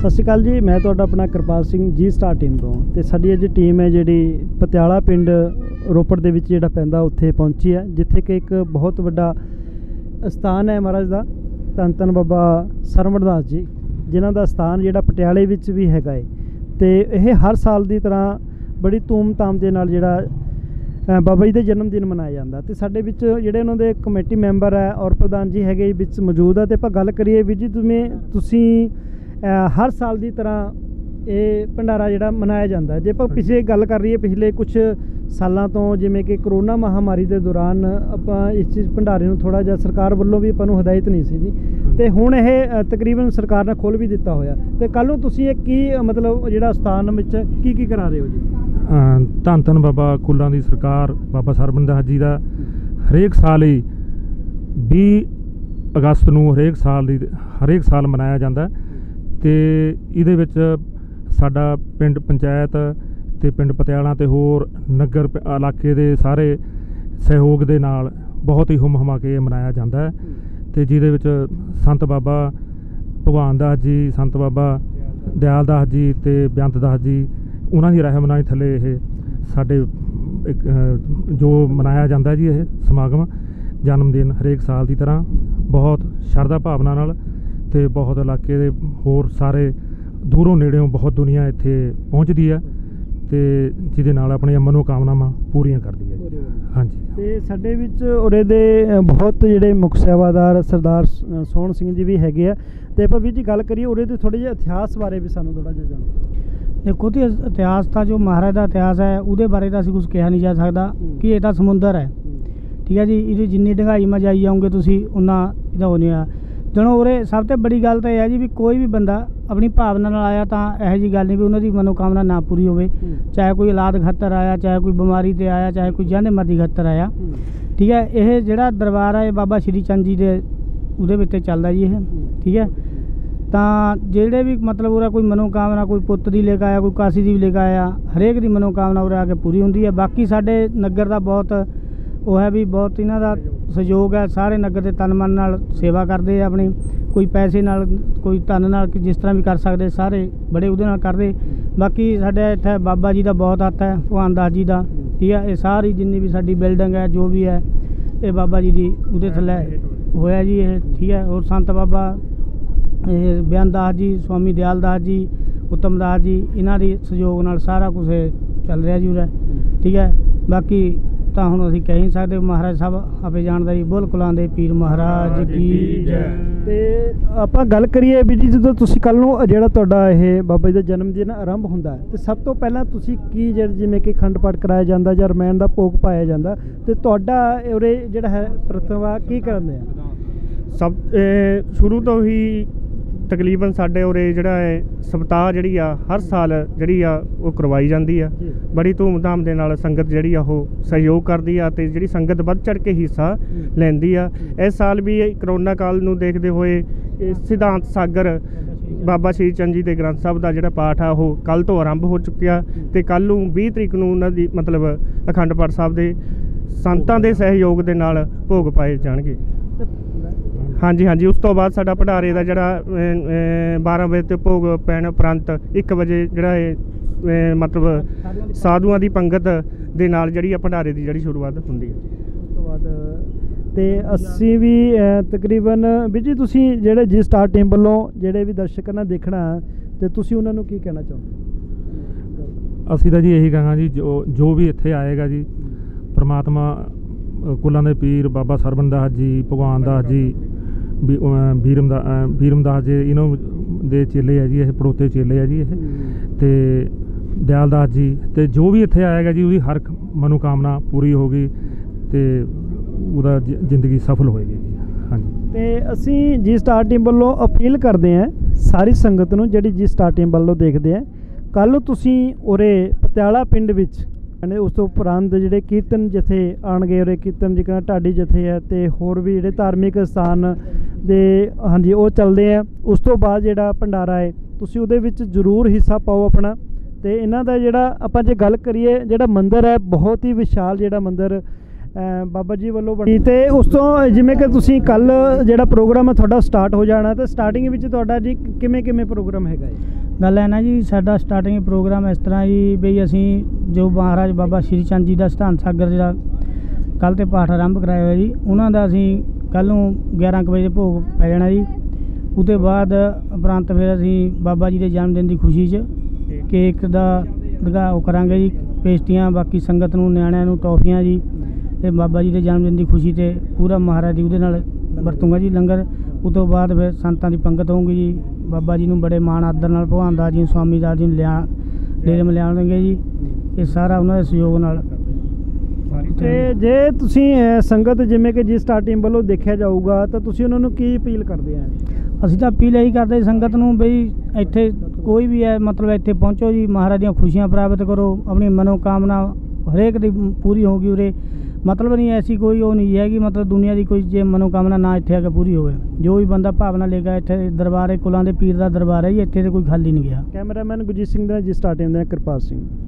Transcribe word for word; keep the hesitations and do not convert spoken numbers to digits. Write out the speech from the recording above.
सत श्रीकाल जी, मैं तो अपना कृपाल सिंह जी स्टार टीम तो ते साडी अज टीम है जी पटियाला पिंड रोपड़ के जोड़ा पैंदा उत्थे पहुंची है, जिथे कि एक बहुत वड्डा स्थान है महाराज का धन धन बाबा सरवण दास जी जिन्हां दा स्थान जोड़ा पटियाले विच भी हैगा है। ते यह हर साल की तरह बड़ी धूमधाम के नाल जोड़ा बाबा जी का जन्मदिन मनाया जाता। तो साडे विच जिहड़े उन्हां दे कमेटी मैंबर है और प्रधान जी हैगे विच मौजूद है। तो आपां गल करिए वी जी, तुम्हें तुसी हर साल की तरह ये भंडारा जोड़ा मनाया जाता है। जे आपां पिछले गल कर रही है पिछले कुछ सालों तो जिमें कि करोना महामारी के दौरान आपां इस चीज़ भंडारे नूं थोड़ा जिहा सरकार वल्लों भी आपां हदायत नहीं सी जी, ते हुण यह तकरीबन सरकार ने खोल भी दिता होया। ते कल नूं तुसीं इह की मतलब जिहड़ा स्थान विच की की करा रहे हो जी? धन धन बाबा कुलां दी सरकार बाबा सरवण दास जी का हरेक साल ही बीस अगस्त नूं हरेक साल हरेक साल मनाया जाता है। ते इहदे विच साडा पिंड पंचायत ते पिंड पटियाला ते होर नगर इलाके दे सारे सहयोग दे नाल बहुत ही हुम हुमा के मनाया जाता है। ते जिहदे विच संत बाबा भगवान दास जी, संत बाबा दयाल दास जी ते बेनदास जी उन्हां दी रहनुमाई थले ये साडे जो मनाया जाता है जी ये समागम जन्मदिन हरेक साल की तरह बहुत श्रद्धा भावना नाल ते बहुत इलाके दे होर सारे दूरों नेड़ों बहुत दुनिया इत्थे पहुँचती है ते जिहदे नाल अपणियां मनोकामनावां पूरियां करदी है। हाँ जी, ते साडे विच उरे दे बहुत जिहड़े मुख सेवादार सरदार सोहन सिंह जी भी हैगे आ। ते आपां वी जी गल करिए उरे दे थोड़े जिहे इतिहास बारे भी सानूं थोड़ा जिहा जाणो। देखो तो इतिहास का जो महाराज का इतिहास है वो बारे तो असं कुछ कहा नहीं जा सकता कि ये तो समुंदर है, ठीक है जी। ये जिनी डंगाई में जाई जाओगे तुसी उन्ना इदा होने आ जनो। और सब तो बड़ी गल तो यह है जी भी कोई भी बंदा अपनी भावना नाल आया तो यह जी गल नहीं भी उन्होंने मनोकामना ना पूरी हो, चाहे कोई औलाद खातर आया, चाहे कोई बीमारी से आया, चाहे कोई जाने मर्जी खातर आया, ठीक है। यह जोड़ा दरबार है बाबा श्री चंद जी के उद्दे चलता जी ये, ठीक है। तो जेडे भी मतलब उरा कोई मनोकामना कोई पुत्त की लेकर आया, कोई काशी की लेकर आया, हरेक की मनोकामना उरा आके पूरी होंदी है। बाकी साडे नगर का बहुत वह है भी बहुत इन्हां दा सहयोग है, सारे नगर के तन मन नाल सेवा करते हैं अपनी, कोई पैसे नाल कोई तन नाल जिस तरह भी कर सकते सारे बड़े उहदे नाल करदे। बाकी साडे इत्थे बाबा जी का बहुत हत्थ है, भगवान दास जी का, ठीक है। ये सारी जिन्नी भी साडी बिल्डिंग है जो भी है ये बाबा जी की उहदे थल्ले होया जी ये, ठीक है। और संत बाबा बेनदास जी, स्वामी दयाल दास जी, उत्तमदास जी इन्हां दे सहयोग नाल सारा कुछ चल रहा जी उरे, ठीक है। बाकी तो हुण असीं कह नहीं सकदे, महाराज साहब आपे जाणदा जी। बोल कुलां दे पीर महाराज की जय। ते आपां गल करिए भी जी, जदों तुसीं कल नूं जिहड़ा तुहाडा इह बाबा जी दा जन्म दिन आरंभ हुंदा है ते सब तों पहिलां तुसीं की जिवें कि अखंड पाठ कराया जांदा जां रमैन दा भोग पाया जांदा ते तुहाडा उरे जिहड़ा है प्रतवा की करदे आ? सब शुरू तों ही तकरीबन साढ़े उरे जिहड़ा है सप्ताह जिहड़ी आ हर साल जिहड़ी आ वो करवाई जाती है। बड़ी धूमधाम दे नाल संगत जिहड़ी आ वो सहयोग करती है ते जिहड़ी संगत बढ़ चढ़ के हिस्सा लैंदी आ। इस साल भी करोना काल नूं देखदे होए सिधांत सागर बाबा श्री चंद जी के ग्रंथ साहब का जोड़ा पाठ आ वो कल तो आरंभ हो चुका तो कल बीस तरीक नूं उन्हां दी मतलब अखंड पाठ साहब के संतां के सहयोग के नाल भोग पाए जाणगे। हाँ जी, हाँ जी। उस तो बाद साडा भंडारे का जोड़ा बारह बजे तो भोग पैण उपरंत एक बजे जोड़ा है मतलब साधुआं की पंगत दे नाल जिहड़ी भंडारे की जिहड़ी शुरुआत हुंदी है। उस तो बाद ते असी भी तकरीबन भी जी तुसीं जिहड़े जी स्टार टीम वालों जिहड़े भी दर्शक ने देखना ते तुसीं उन्हां नूं की कहना चाहुंदे? असीं तां जी यही कहांगा जी जो जो भी इत्थे आएगा जी परमात्मा कुलां दे पीर बाबा सरवण दास जी, भगवान दास जी, भीरमदास भीरमदास जी इन्हों दे चेले है जी ये पड़ोते चेले है जी ये ते दयाल दास जी ते जो भी इत्थे आएगा जी उसकी हर मनोकामना पूरी होगी ते उहदा जिंदगी सफल होएगी जी। हाँ जी, ते असी जी स्टार टीम वालों अपील करते हैं सारी संगत नूं जिहड़ी जी स्टार टीम वालों देखते हैं कल तुसी उरे पटियाला पिंड विच उस तो उपरंत जोड़े कीर्तन जथे आएंगे और कीर्तन जिकना ढाडी जथे है तो होर भी जोड़े धार्मिक स्थान दे हाँ जी वो चलते हैं। उस तो बाद जोड़ा भंडारा है तुसी उहदे विच जरूर हिस्सा पाओ अपना। तो इन्हां दा जोड़ा आपां जे गल करिए जोड़ा मंदिर है बहुत ही विशाल जोड़ा मंदिर ਬਾਬਾ ਜੀ ਵੱਲੋਂ ਬਣੀ ਤੇ ਉਸ ਤੋਂ ਜਿਵੇਂ ਕਿ ਤੁਸੀਂ ਕੱਲ ਜਿਹੜਾ ਪ੍ਰੋਗਰਾਮ ਹੈ ਤੁਹਾਡਾ ਸਟਾਰਟ ਹੋ ਜਾਣਾ ਤੇ ਸਟਾਰਟਿੰਗ ਵਿੱਚ ਤੁਹਾਡਾ ਜੀ ਕਿਵੇਂ ਕਿਵੇਂ ਪ੍ਰੋਗਰਾਮ ਹੈਗਾ ਇਹ ਗੱਲ ਹੈ ਨਾ ਜੀ। ਸਾਡਾ ਸਟਾਰਟਿੰਗ ਪ੍ਰੋਗਰਾਮ ਇਸ ਤਰ੍ਹਾਂ ਜੀ ਬਈ ਅਸੀਂ ਜੋ ਮਹਾਰਾਜ ਬਾਬਾ ਸ਼੍ਰੀ ਚੰਦ ਜੀ ਦਾ ਸਿਧਾਂਤ ਸਾਗਰ ਜਿਹੜਾ ਕੱਲ ਤੇ ਪਾਠ ਆਰੰਭ ਕਰਾਇਆ ਹੋਇਆ ਜੀ ਉਹਨਾਂ ਦਾ ਅਸੀਂ ਕੱਲ ਨੂੰ ਗਿਆਰਾਂ ਕੁ ਵਜੇ ਭੋਗ ਪੈ ਜਾਣਾ ਜੀ। ਉਹਦੇ ਬਾਅਦ ਉਪਰੰਤ ਫਿਰ ਅਸੀਂ ਬਾਬਾ ਜੀ ਦੇ ਜਨਮ ਦਿਨ ਦੀ ਖੁਸ਼ੀ 'ਚ ਕੇਕ ਦਾ ਜਿਹੜਾ ਉਹ ਕਰਾਂਗੇ ਜੀ, ਪੇਸਟੀਆਂ ਬਾਕੀ ਸੰਗਤ ਨੂੰ ਨਿਆਣਿਆਂ ਨੂੰ ਟੌਫੀਆਂ ਜੀ। तो बाबा जी के जन्म दिन की खुशी से पूरा महाराज जी वो वरतूंगा जी लंगर। उस तो बाद फिर संतां की पंगत होगी जी। बाबा जी ने बड़े मान आदर नाल भगवान दास जी स्वामी दास जी लिया डेरे में लिया जी। ये सारा उन्होंने सहयोग नाल ते जे तुसी संगत जिमें कि जिस स्टार्टिंग वालों देखा जाऊगा तो तुसी उन्होंने की अपील करते हैं? असीं तां अपील यही करते संगत नूं बई इत्थे कोई भी है मतलब इत्थे पहुँचो जी, महाराज दीआं खुशियां प्राप्त करो, अपनी मनोकामना हरेक दी पूरी होगी। उरे मतलब नहीं ऐसी कोई वो नहीं है कि मतलब दुनिया की कोई जो मनोकामना ना इतने आके पूरी हो गए। जो भी बंदा भावना लेगा इतने दरबार है, कुलां दे पीर दा दरबार है, इतने से कोई खाली नहीं गया। Cameraman Gurjeet Singh ji, starting Kripal Singh.